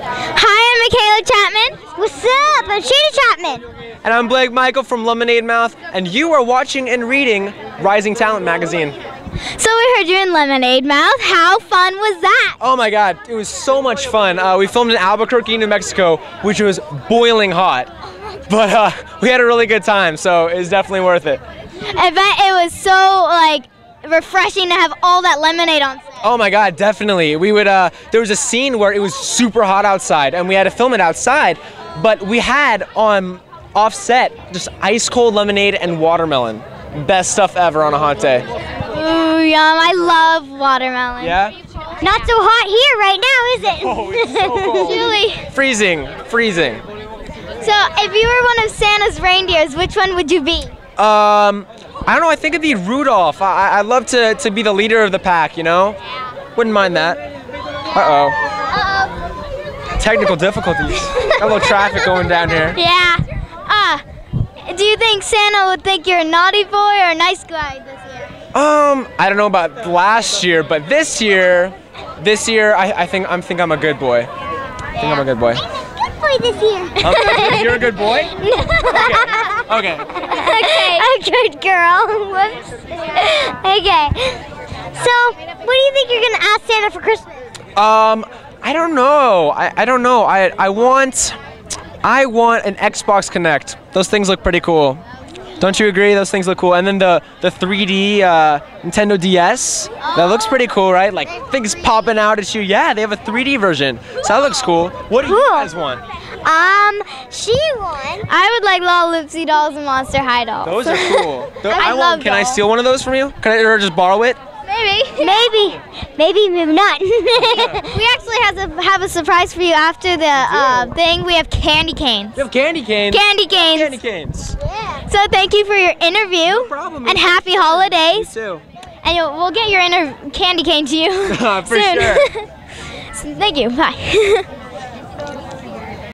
Hi, I'm Michaela Chapman. What's up? I'm Shay Chapman. And I'm Blake Michael from Lemonade Mouth, and you are watching and reading Rising Talent Magazine. So we heard you're in Lemonade Mouth. How fun was that? Oh my god, it was so much fun. We filmed in Albuquerque, New Mexico, which was boiling hot. But we had a really good time, so it was definitely worth it. I bet it was so, like, refreshing to have all that lemonade on set. Oh my god, definitely. We would, there was a scene where it was super hot outside, and we had to film it outside, but we had on offset just ice cold lemonade and watermelon. Best stuff ever on a hot day. Ooh, yum. I love watermelon. Yeah? Not so hot here right now, is it? Oh, it's so cold. Julie. Freezing. Freezing. So, if you were one of Santa's reindeers, which one would you be? I don't know, I think it'd be Rudolph. I'd love to be the leader of the pack, you know? Yeah. Wouldn't mind that. Uh-oh. Uh-oh. Technical difficulties. Got a little traffic going down here. Yeah. Do you think Santa would think you're a naughty boy or a nice guy this year? I don't know about last year, but this year, I think I'm a good boy. I think I'm a good boy. This year. Okay, you're a good boy? No. Okay. Okay. A good girl. Whoops. Okay. So, what do you think you're going to ask Santa for Christmas? I don't know. I don't know. I want an Xbox Kinect. Those things look pretty cool. Don't you agree? Those things look cool. And then the 3D Nintendo DS. Oh. That looks pretty cool, right? Like things popping out at you. Yeah, they have a 3D version. So that looks cool. What do you guys want? She won. I would like Lalaloopsy dolls and Monster High dolls. Those are cool. Can I steal one of those from you? Can I or just borrow it? Maybe. Maybe. Maybe, maybe not. We actually have a surprise for you after the thing. We have candy canes. You have candy canes? Candy canes. Candy canes. Yeah. So thank you for your interview. No problem. And happy holidays. You too. And we'll get your candy cane to you For soon. Sure. So thank you. Bye.